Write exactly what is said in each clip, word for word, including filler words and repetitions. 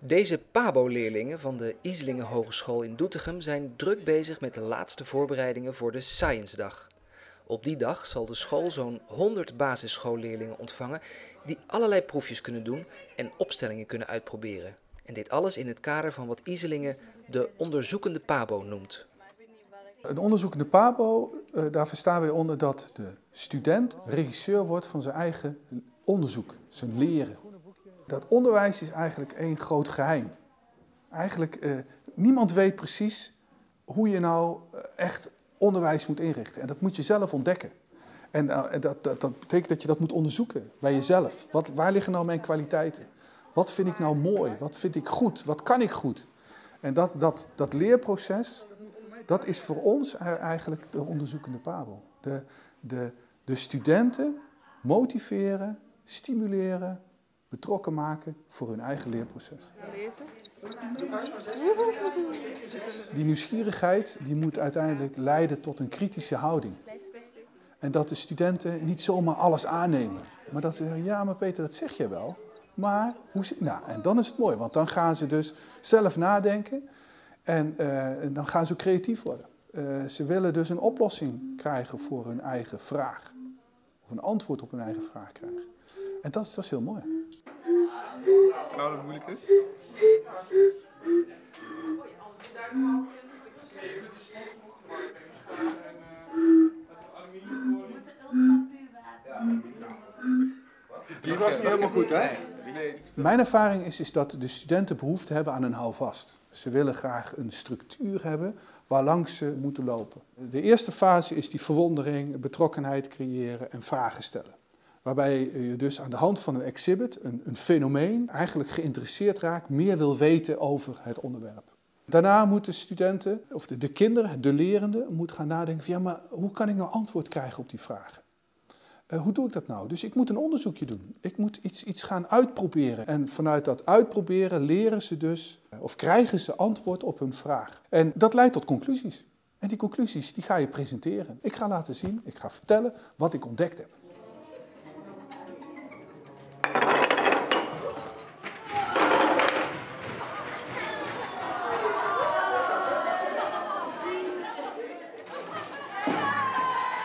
Deze PABO-leerlingen van de Iselinge Hogeschool in Doetinchem zijn druk bezig met de laatste voorbereidingen voor de Science-dag. Op die dag zal de school zo'n honderd basisschoolleerlingen ontvangen die allerlei proefjes kunnen doen en opstellingen kunnen uitproberen. En dit alles in het kader van wat Iselinge de onderzoekende PABO noemt. Een onderzoekende PABO, daar verstaan wij onder dat de student regisseur wordt van zijn eigen onderzoek, zijn leren. Dat onderwijs is eigenlijk één groot geheim. Eigenlijk, eh, niemand weet precies hoe je nou echt onderwijs moet inrichten. En dat moet je zelf ontdekken. En uh, dat, dat, dat betekent dat je dat moet onderzoeken bij jezelf. Wat, waar liggen nou mijn kwaliteiten? Wat vind ik nou mooi? Wat vind ik goed? Wat kan ik goed? En dat, dat, dat leerproces, dat is voor ons eigenlijk de onderzoekende PABO. De, de, de studenten motiveren, stimuleren, betrokken maken voor hun eigen leerproces. Die nieuwsgierigheid die moet uiteindelijk leiden tot een kritische houding. En dat de studenten niet zomaar alles aannemen. Maar dat ze zeggen, ja maar Peter, dat zeg je wel. Maar, hoe nou, en dan is het mooi, want dan gaan ze dus zelf nadenken. En, uh, en dan gaan ze creatief worden. Uh, ze willen dus een oplossing krijgen voor hun eigen vraag. Of een antwoord op hun eigen vraag krijgen. En dat, dat is heel mooi. Nou, dat moeilijk is. Die was niet helemaal goed, hè? Mijn ervaring is, is dat de studenten behoefte hebben aan een houvast. Ze willen graag een structuur hebben waarlangs ze moeten lopen. De eerste fase is die verwondering, betrokkenheid creëren en vragen stellen. Waarbij je dus aan de hand van een exhibit, een, een fenomeen, eigenlijk geïnteresseerd raakt, meer wil weten over het onderwerp. Daarna moeten studenten, of de, de kinderen, de lerenden, moeten gaan nadenken van ja, maar hoe kan ik nou antwoord krijgen op die vragen? Uh, hoe doe ik dat nou? Dus ik moet een onderzoekje doen. Ik moet iets, iets gaan uitproberen. En vanuit dat uitproberen leren ze dus, of krijgen ze antwoord op hun vraag. En dat leidt tot conclusies. En die conclusies, die ga je presenteren. Ik ga laten zien, ik ga vertellen wat ik ontdekt heb.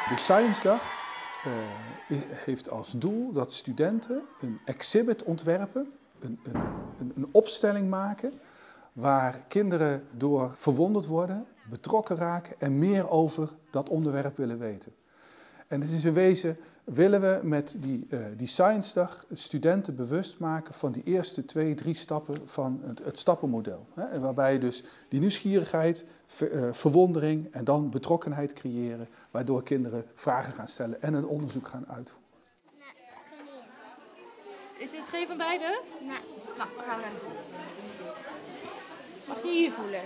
De Science-dag uh, heeft als doel dat studenten een exhibit ontwerpen, een, een, een opstelling maken waar kinderen door verwonderd worden, betrokken raken en meer over dat onderwerp willen weten. En het is in wezen, willen we met die, uh, die Science-dag studenten bewust maken van die eerste twee, drie stappen van het, het stappenmodel. Hè? Waarbij dus die nieuwsgierigheid, ver, uh, verwondering en dan betrokkenheid creëren, waardoor kinderen vragen gaan stellen en een onderzoek gaan uitvoeren. Is dit geen van beide? Nee. Nou, we gaan hem voelen. Mag je hier voelen?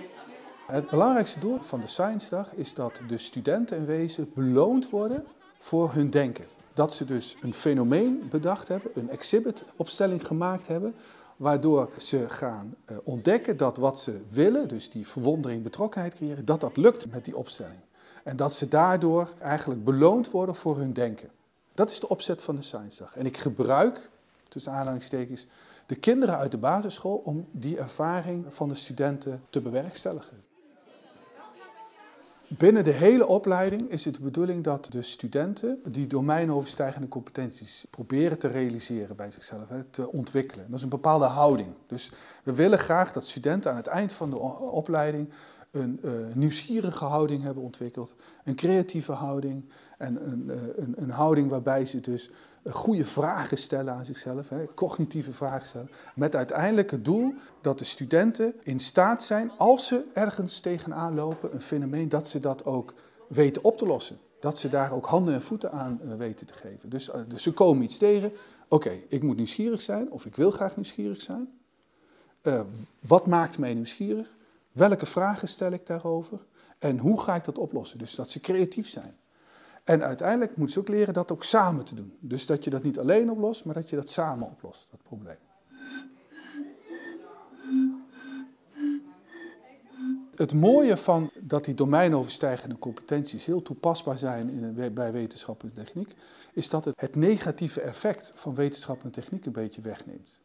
Het belangrijkste doel van de Science-dag is dat de studenten in wezen beloond worden voor hun denken. Dat ze dus een fenomeen bedacht hebben, een exhibitopstelling gemaakt hebben, waardoor ze gaan ontdekken dat wat ze willen, dus die verwondering, betrokkenheid creëren, dat dat lukt met die opstelling. En dat ze daardoor eigenlijk beloond worden voor hun denken. Dat is de opzet van de Science-dag. En ik gebruik, tussen aanhalingstekens, de kinderen uit de basisschool om die ervaring van de studenten te bewerkstelligen. Binnen de hele opleiding is het de bedoeling dat de studenten die domeinoverstijgende competenties proberen te realiseren bij zichzelf, te ontwikkelen. Dat is een bepaalde houding. Dus we willen graag dat studenten aan het eind van de opleiding een nieuwsgierige houding hebben ontwikkeld, een creatieve houding en een, een, een houding waarbij ze dus goede vragen stellen aan zichzelf, cognitieve vragen stellen, met uiteindelijk het doel dat de studenten in staat zijn, als ze ergens tegenaan lopen, een fenomeen, dat ze dat ook weten op te lossen. Dat ze daar ook handen en voeten aan weten te geven. Dus, dus ze komen iets tegen, oké, okay, ik moet nieuwsgierig zijn of ik wil graag nieuwsgierig zijn. Uh, wat maakt mij nieuwsgierig? Welke vragen stel ik daarover? En hoe ga ik dat oplossen? Dus dat ze creatief zijn. En uiteindelijk moeten ze ook leren dat ook samen te doen. Dus dat je dat niet alleen oplost, maar dat je dat samen oplost, dat probleem. Het mooie van dat die domeinoverstijgende competenties heel toepasbaar zijn in, bij wetenschap en techniek, is dat het het negatieve effect van wetenschap en techniek een beetje wegneemt.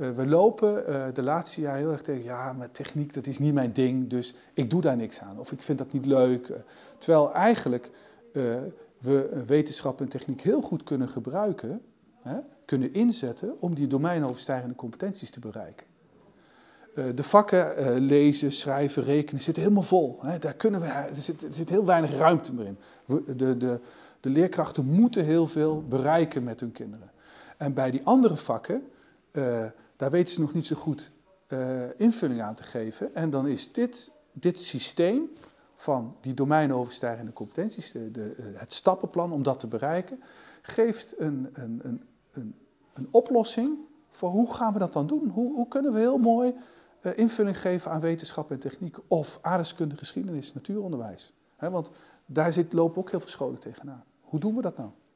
Uh, we lopen uh, de laatste jaren heel erg tegen, ja, maar techniek, dat is niet mijn ding, dus ik doe daar niks aan. Of ik vind dat niet leuk. Uh, terwijl eigenlijk uh, we wetenschap en techniek heel goed kunnen gebruiken, hè, kunnen inzetten om die domeinoverstijgende competenties te bereiken. Uh, de vakken uh, lezen, schrijven, rekenen zitten helemaal vol. Hè. Daar kunnen we, er, zit, er zit heel weinig ruimte meer in. We, de, de, de leerkrachten moeten heel veel bereiken met hun kinderen. En bij die andere vakken, uh, daar weten ze nog niet zo goed uh, invulling aan te geven. En dan is dit, dit systeem van die domeinoverstijgende competenties, de, de, het stappenplan om dat te bereiken, geeft een, een, een, een, een oplossing voor hoe gaan we dat dan doen? Hoe, hoe kunnen we heel mooi uh, invulling geven aan wetenschap en techniek of aardrijkskunde, geschiedenis, natuuronderwijs? He, want daar zit, lopen ook heel veel scholen tegenaan. Hoe doen we dat nou?